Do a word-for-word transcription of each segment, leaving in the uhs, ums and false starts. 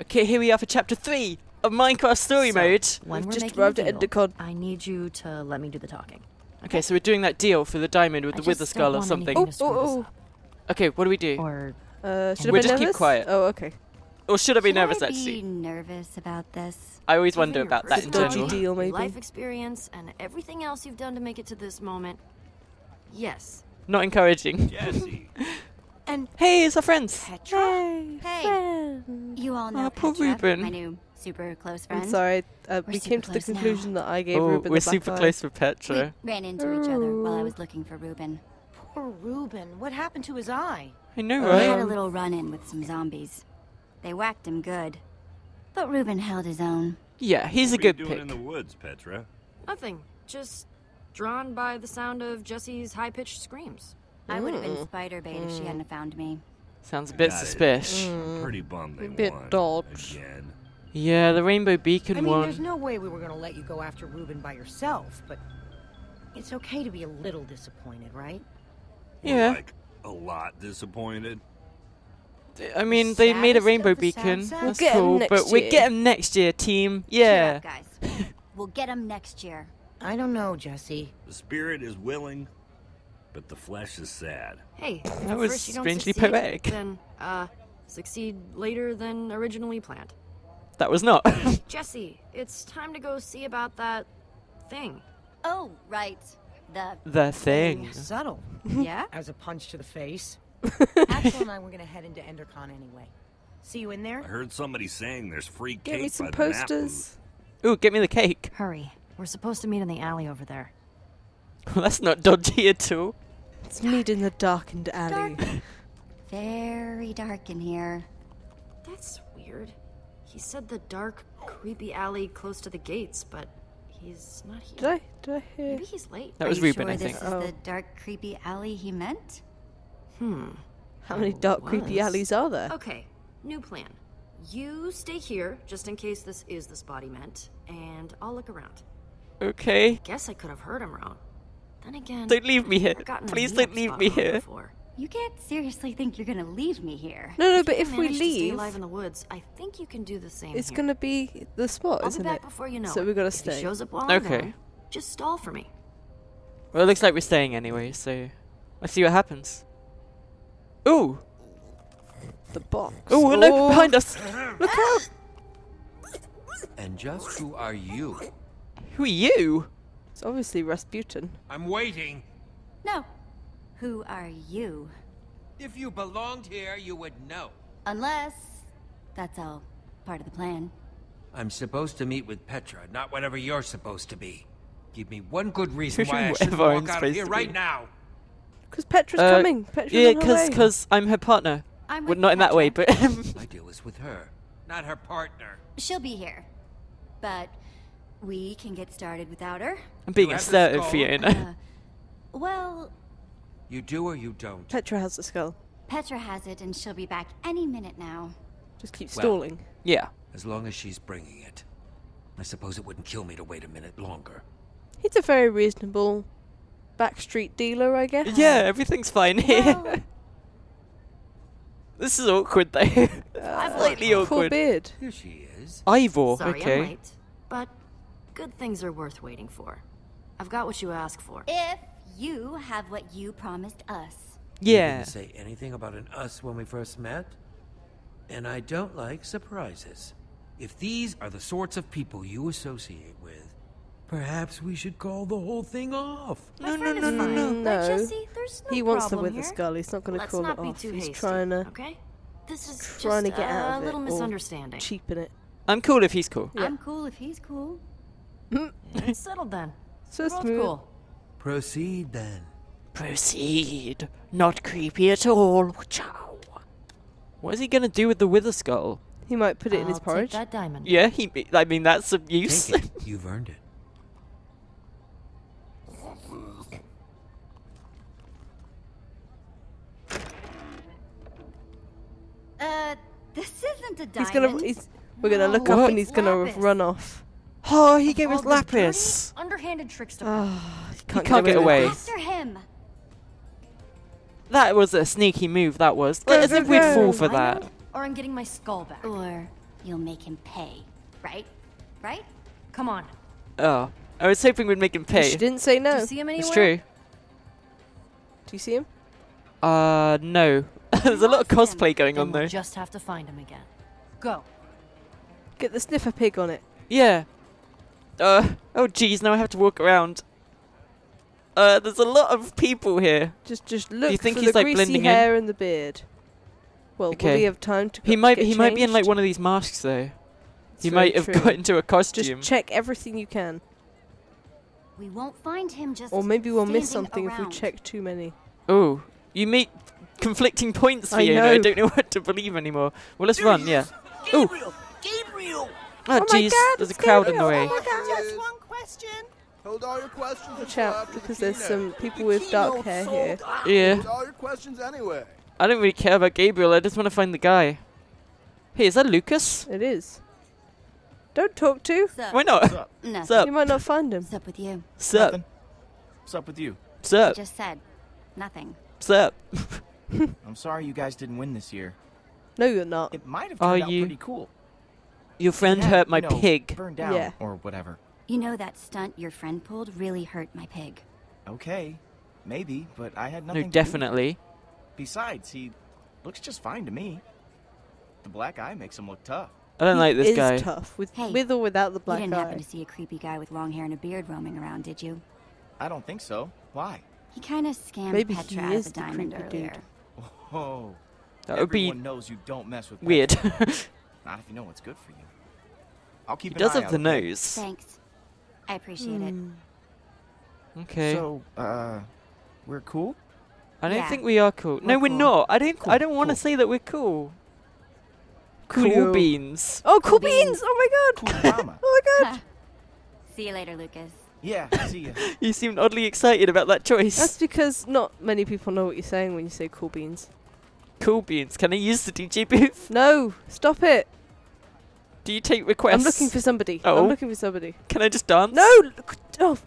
Okay, here we are for chapter three of Minecraft Story so, Mode. We've just arrived at EnderCon. I need you to let me do the talking. Okay, so we're doing that deal for the diamond with I the wither skull or something. Oh, oh, oh. Okay, what do we do? Or uh, should I be just nervous? Keep quiet. Oh, okay. Or should I be should nervous? I be actually, nervous about this. I always wonder about that in general. Deal, maybe. Life experience and everything else you've done to make it to this moment. Yes. Not encouraging. Jesse. And hey, it's our friends. Petra. Hey, hey. Friends. You all know oh, Petra, poor Reuben. My new super close friend. I'm sorry, uh, we came to the conclusion now. that I gave oh, Reuben. We're the super eye. close with Petra. We ran into oh. each other while I was looking for Reuben. Poor Reuben. What happened to his eye? I know, right? We had a little run-in with some zombies. They whacked him good, but Reuben held his own. Yeah, he's what a good pick. What are you doing in the woods, Petra? Nothing. Just drawn by the sound of Jessie's high-pitched screams. I would have been spider bait mm. if she hadn't found me. Sounds a bit suspicious. Mm. Pretty bummed they won. A bit dogs. Again. Yeah, the Rainbow Beacon one. I mean, won. There's no way we were going to let you go after Reuben by yourself, but it's okay to be a little disappointed, right? Yeah. Like, a lot disappointed. I mean, the they made a Rainbow Beacon. Sound That's sound. Cool, but we we'll get them next year, team. Yeah. Shut up, guys. We'll get them next year. I don't know, Jesse. The spirit is willing, but the flesh is sad. Hey, that was strangely poetic. Then, uh, succeed later than originally planned. That was not. Jesse, it's time to go see about that thing. Oh, right. The the thing. Subtle. Yeah. As a punch to the face. Axel and I were gonna head into EnderCon anyway. See you in there. I heard somebody saying there's free cake. Get me some posters. Ooh, get me the cake. Hurry. We're supposed to meet in the alley over there. Well, that's not dodgy at all. Let's meet in the darkened alley. Dark. Very dark in here. That's weird. He said the dark, creepy alley close to the gates, but he's not here. Did I, did I hear? Maybe he's late. That was Reuben, I think. This is oh. the dark, creepy alley he meant? Hmm. How many dark, creepy alleys are there? Okay, new plan. You stay here, just in case this is the spot he meant, and I'll look around. Okay. I guess I could have heard him wrong. Then again... Don't leave me here. Please don't leave me here. Before. You can't seriously think you're gonna leave me here. No, no, if but if we leave... to stay alive in the woods, I think you can do the same It's here. Gonna be the spot, I'll isn't be back it? Before you know so it. we gotta if stay. He shows up while okay. Gone, just stall for me. Well, it looks like we're staying anyway, so... Let's see what happens. Ooh! The box. Ooh, oh, look behind us! Look out! And just who are you? Who are you? It's obviously Rasputin. I'm waiting. No. Who are you? If you belonged here, you would know. Unless... that's all part of the plan. I'm supposed to meet with Petra, not whatever you're supposed to be. Give me one good reason why I should walk out of here right now. Because Petra's uh, coming. Petra's yeah, because I'm her partner. I'm well, not Petra. in that way, but... My deal is with her, not her partner. She'll be here. But we can get started without her. I'm being assertive, Fiona. Uh, well... You do or you don't? Petra has the skull. Petra has it, and she'll be back any minute now. Just keep stalling. Well, yeah. As long as she's bringing it. I suppose it wouldn't kill me to wait a minute longer. It's a very reasonable... backstreet dealer, I guess. Yeah, everything's fine here. Well, this is awkward, though. I've slightly awkward. Cool beard. Here she is. Ivor. Sorry, okay. I'm late, but good things are worth waiting for. I've got what you asked for. If you have what you promised us. Yeah. You didn't say anything about an us when we first met, and I don't like surprises. If these are the sorts of people you associate with. Perhaps we should call the whole thing off. No, no, no, no, no, no. Jesse, there's no he wants the wither skull. He's not going to call it off. Too He's hasty, trying to. Okay. This is trying just to get out a little of it misunderstanding. Or cheapen it. I'm cool if he's cool. Yeah. I'm cool if he's cool. It's settled then. So smooth. Cool. Proceed then. Proceed. Not creepy at all. Ciao. What is he going to do with the wither skull? He might put it I'll in his take porridge. That diamond. Yeah, he. I mean, that's some use. Take it. You've earned it. Uh, this isn't a diamond. He's gonna, he's, we're no, gonna look up and he's gonna lapis. run off. Oh, he gave oh, us lapis. Dirty, underhanded trickster. Oh, he can't, he can't get away. After him. That was a sneaky move. That was. As if we'd fall for that. Or I'm getting my skull back. Or You'll make him pay, right? Right? Come on. Oh, I was hoping we'd make him pay. She didn't say no. Do you see him anywhere? It's true. Do you see him? Uh, no. There's a lot of cosplay going on, though. We'll just have to find him again. Go. Get the sniffer pig on it. Yeah. Uh, oh geez, now I have to walk around. Uh, there's a lot of people here. Just, just look. Do you think for he's the like greasy blending hair in? And the beard. Well, okay. Will he have time to? He might. Get he changed? Might be in like one of these masks though. It's he might have true. Got into a costume. Just check everything you can. We won't find him just. Or maybe we'll miss something around. If we check too many. Oh, you make conflicting points for I you. Know. I don't know what to believe anymore. Well, let's there run. Yeah. Oh. Gabriel. Oh jeez, oh there's a crowd Gabriel. In the way. Oh just one question. Hold all your questions. Watch out, because there's some people with dark hair here. Yeah. Hold all your questions anyway. I don't really care about Gabriel, I just want to find the guy. Hey, is that Lucas? It is. Don't talk to. Why not? Sup? No. Sup? You might not find him. What's up with you? Sup? What's up with you? Sup? I just said nothing. Sup? I'm sorry you guys didn't win this year. No, you're not. It might have turned Are out you? Pretty cool. Your friend had, hurt my you know, pig. Burned down yeah. Or whatever. You know that stunt your friend pulled really hurt my pig. Okay, maybe, but I had nothing. No, definitely. To do. Besides, he looks just fine to me. The black eye makes him look tough. I don't he like this is guy. Tough with hey, with or without the black eye. You didn't eye. Happen to see a creepy guy with long hair and a beard roaming around, did you? I don't think so. Why? He kind of scammed maybe Petra he is as a diamond earlier. Dude. Oh, that would be knows you don't mess with weird. Not if you know what's good for you. I'll keep. He an does eye have out the nose. Thanks. I appreciate mm. it. Okay. So, uh, we're cool? I don't yeah. think we are cool. We're no, we're cool. not. I don't. Cool. I don't want to cool. say that we're cool. Cool, cool beans. Oh, cool beans. beans! Oh my god! Cool mama. Oh my god! See you later, Lucas. Yeah. See you. You seemed oddly excited about that choice. That's because not many people know what you're saying when you say cool beans. Cool beans. Can I use the D J booth? No. Stop it. Do you take requests? I'm looking for somebody. Oh. I'm looking for somebody. Can I just dance? No! Oh.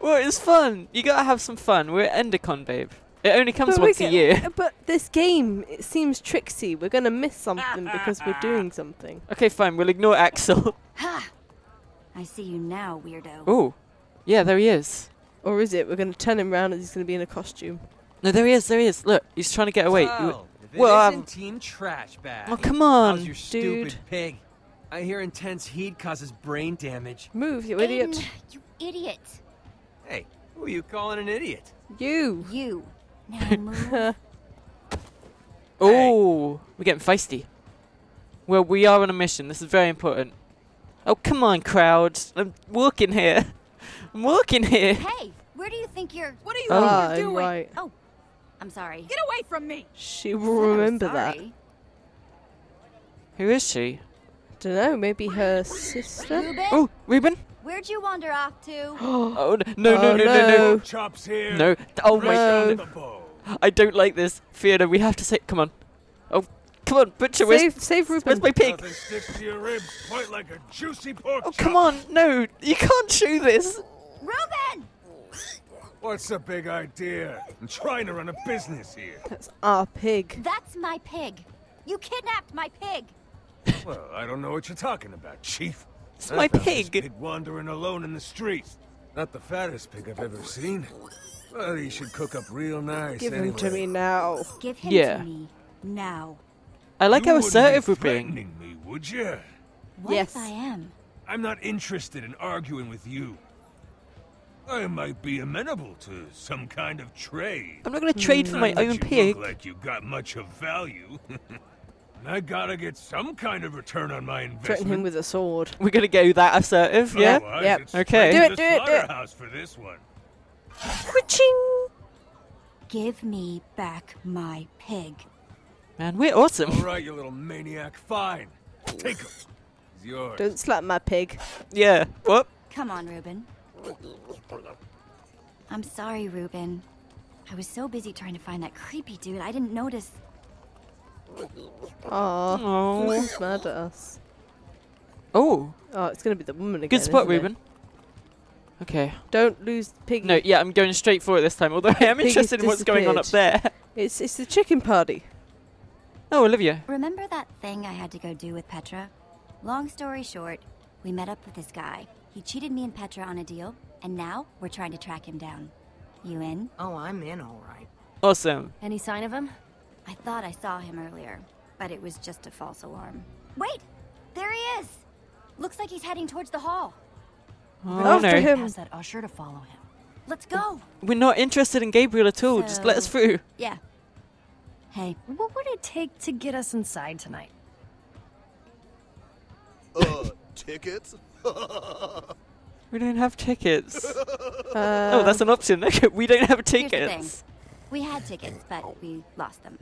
Well, it's fun. You gotta have some fun. We're at EnderCon, babe. It only comes but once a year. But this game, it seems tricksy. We're gonna miss something because we're doing something. Okay, fine. We'll ignore Axel. Ha! I see you now, weirdo. Oh. Yeah, there he is. Or is it? We're gonna turn him round and he's gonna be in a costume. No, there he is. There he is. Look, he's trying to get away. Oh. This well, isn't um, team trash bag. Oh, come on, how's your dude. Stupid pig? I hear intense heat causes brain damage. Move, you idiot. In, you idiot. Hey, who are you calling an idiot? You. You. Now move. Oh, hey. We're getting feisty. Well, we are on a mission. This is very important. Oh, come on, crowd. I'm walking here. I'm walking here. Hey, where do you think you're... What are you oh, doing? Right. Oh. I'm sorry. Get away from me! She will remember that. Who is she? Don't know. Maybe her sister. Reuben? Oh, Reuben! Where'd you wander off to? Oh no! No! Oh, no! No! No! No! Chops here. No! Oh my God! I don't like this, Fiona. We have to say, come on! Oh, come on, butcher! Save, where's, save Reuben! Where's my pig? Nothing sticks to your ribs quite like a juicy pork oh, chop. Come on! No, you can't chew this. Reuben! What's the big idea? I'm trying to run a business here. That's our pig. That's my pig. You kidnapped my pig. Well, I don't know what you're talking about, Chief. It's I my pig. This pig wandering alone in the streets. Not the fattest pig I've ever seen. Well, he should cook up real nice. Give anyway. Him to me now. Give him yeah. to me now. I like you how assertive we're being. Me, would you? What yes, I am. I'm not interested in arguing with you. I might be amenable to some kind of trade. I'm not going to trade mm. for my own you pig. Look like you got much of value. I gotta get some kind of return on my investment. Threaten him with a sword. We're gonna go that assertive, yeah? Otherwise, yep. It's okay. Do it, do it, do it. House for this one. Witching. Give me back my pig. Man, we're awesome. All right, you little maniac. Fine. Take him. He's yours. Don't slap my pig. Yeah. What? Come on, Reuben. I'm sorry, Reuben. I was so busy trying to find that creepy dude, I didn't notice. Aww. He's mad at us. Oh. Oh, it's going to be the woman again. Good spot, Reuben. It? Okay. Don't lose the pig. No, yeah, I'm going straight for it this time, although I am interested in what's going on up there. It's, it's the chicken party. Oh, Olivia. Remember that thing I had to go do with Petra? Long story short, we met up with this guy. He cheated me and Petra on a deal, and now we're trying to track him down. You in? Oh, I'm in, all right. Awesome. Any sign of him? I thought I saw him earlier, but it was just a false alarm. Wait! There he is! Looks like he's heading towards the hall. Oh, after no. him. Ask that usher to follow him. Let's go! We're not interested in Gabriel at all. So, just let us through. Yeah. Hey, what would it take to get us inside tonight? Uh, tickets? We don't have tickets. Uh, oh, that's an option. We don't have tickets. We had tickets, but we lost them.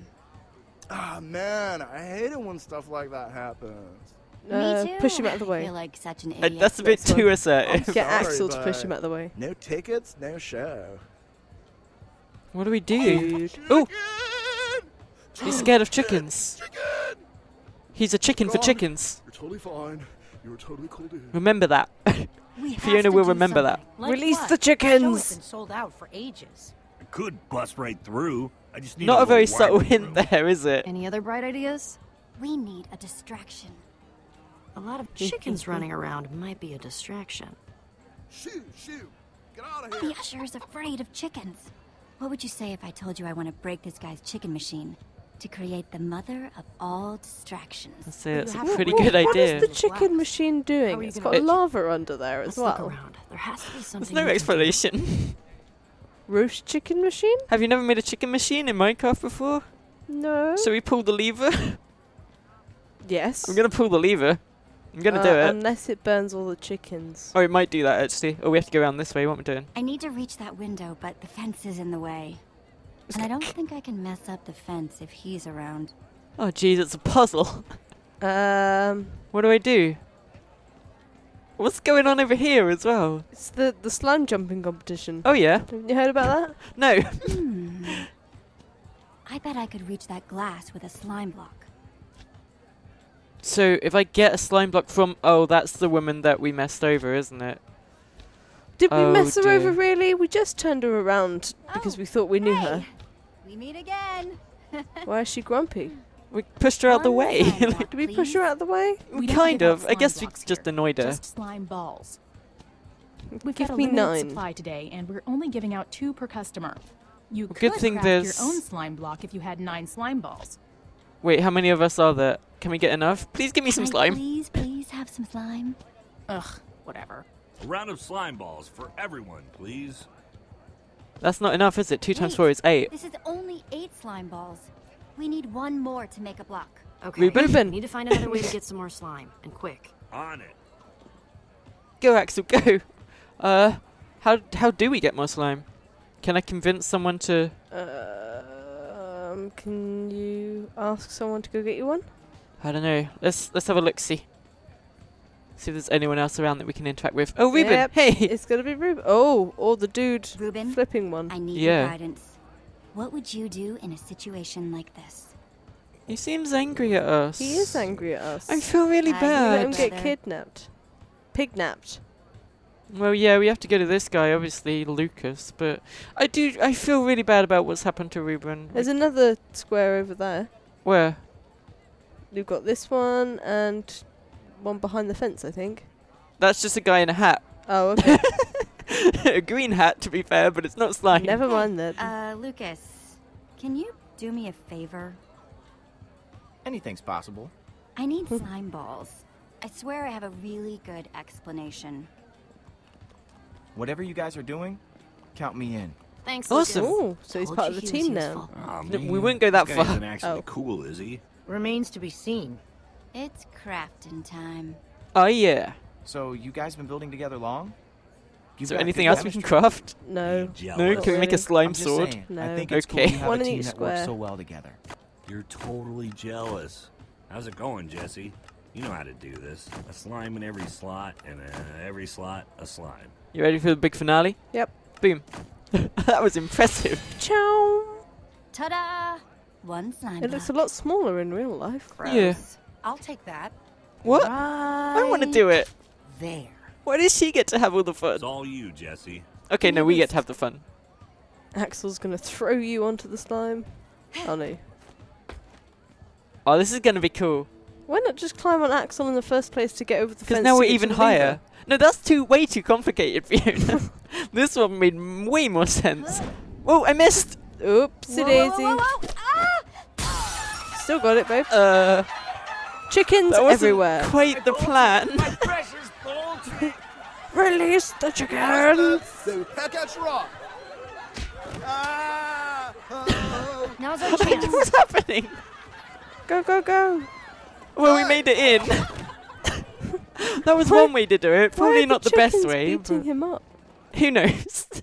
Ah, oh, man, I hate it when stuff like that happens. Uh, Me too. Push him out of the way. I feel like such an idiot. Uh, that's a bit that's too assertive. Get Axel to push him out of the way. No tickets, no show. What do we do? Oh! He's scared of chickens. Chicken! He's a chicken for chickens. You're totally fine. You're totally cool, dude. Remember that. Fiona will remember that. Like Release what? the chickens! It's been sold out for ages. I could bust right through. I just need Not a, a very subtle hint there, is it? Any other bright ideas? We need a distraction. A lot of chickens running around might be a distraction. Shoo, shoo. Get out of here. The usher is afraid of chickens. What would you say if I told you I want to break this guy's chicken machine to create the mother of all distractions? That's, that's a pretty good idea. What is the chicken machine doing? It's got lava under there as well. Let's look around. There has to be something. There's no explanation. Roast chicken machine? Have you never made a chicken machine in Minecraft before? No. So we pull the lever? Yes. I'm going to pull the lever. I'm gonna uh, do it. Unless it burns all the chickens. Oh, it might do that actually. Oh, we have to go around this way. What am I doing? I need to reach that window, but the fence is in the way. And I don't think I can mess up the fence if he's around. Oh, jeez, it's a puzzle. Um, what do I do? What's going on over here as well? It's the, the slime jumping competition. Oh, yeah. Haven't you heard about that? No. Hmm. I bet I could reach that glass with a slime block. So, if I get a slime block from... Oh, that's the woman that we messed over, isn't it? Did oh we mess her dear. over, really? We just turned her around oh, because we thought we knew hey. her. We meet again. Why is she grumpy? We pushed her slime out the way. Did we push her out the way? We kind of. I guess we just here. annoyed her. Just slime balls. We've Give got a me limited nine. supply today, and we're only giving out two per customer. You well, could good thing craft your own slime block if you had nine slime balls. Wait, how many of us are there? Can we get enough? Please give me some slime. Please, please have some slime. Ugh, whatever. A round of slime balls for everyone, please. That's not enough, is it? Two eight. times four is eight. This is only eight slime balls. We need one more to make a block. Okay. Reuben. We need to find another way to get some more slime, and quick. On it. Go, Axel, go. Uh, how how do we get more slime? Can I convince someone to? Uh. Can you ask someone to go get you one? I don't know. Let's let's have a look. See, see if there's anyone else around that we can interact with. Oh, Reuben! Yep. Hey, it's gonna be Reuben. Oh, or the dude Reuben, flipping one. I need yeah. your guidance. What would you do in a situation like this? He seems angry at us. He is angry at us. I feel really I bad. Let him get kidnapped, pignapped. Well, yeah, we have to go to this guy, obviously, Lucas, but I do, I feel really bad about what's happened to Reuben. There's another square over there. Where? You've got this one, and one behind the fence, I think. That's just a guy in a hat. Oh, okay. A green hat, to be fair, but it's not slime. Never mind that. Uh, Lucas, can you do me a favor? Anything's possible. I need slime balls. I swear I have a really good explanation. Whatever you guys are doing, count me in. Thanks, Lucas. Awesome. Ooh, so he's part of the team now. Oh, we wouldn't go that far. This guy isn't actually cool, is he? Remains to be seen. It's crafting time. Oh, yeah. So you guys have been building together long? Is there anything else we can craft? No. No? Can we make a slime sword? No. I think it's cool you have a team that works so well together. You're totally jealous. How's it going, Jesse? You know how to do this. A slime in every slot, and uh, every slot, a slime. You ready for the big finale? Yep. Boom. That was impressive. Ciao. Ta-da! One slime. It looks a lot smaller in real life. Gross. Yeah. I'll take that. What? Right I want to do it. There. Why does she get to have all the fun? It's all you, Jesse. Okay, no, we get to have the fun. Axel's gonna throw you onto the slime. Oh no. Oh, this is going to be cool. Why not just climb on Axel in the first place to get over the fence? Because now we're even higher. No, that's too way too complicated, Fiona. This one made way more sense. Whoa, I missed! Oopsie daisy. Whoa, whoa, whoa. Ah! Still got it, babe. Uh, Chickens that wasn't everywhere. Quite the plan. Release the chicken! Now's our chance. What's happening? Go, go, go. Well, we made it in. That was why, one way to do it. Probably not the best way. Beating him up? Who knows?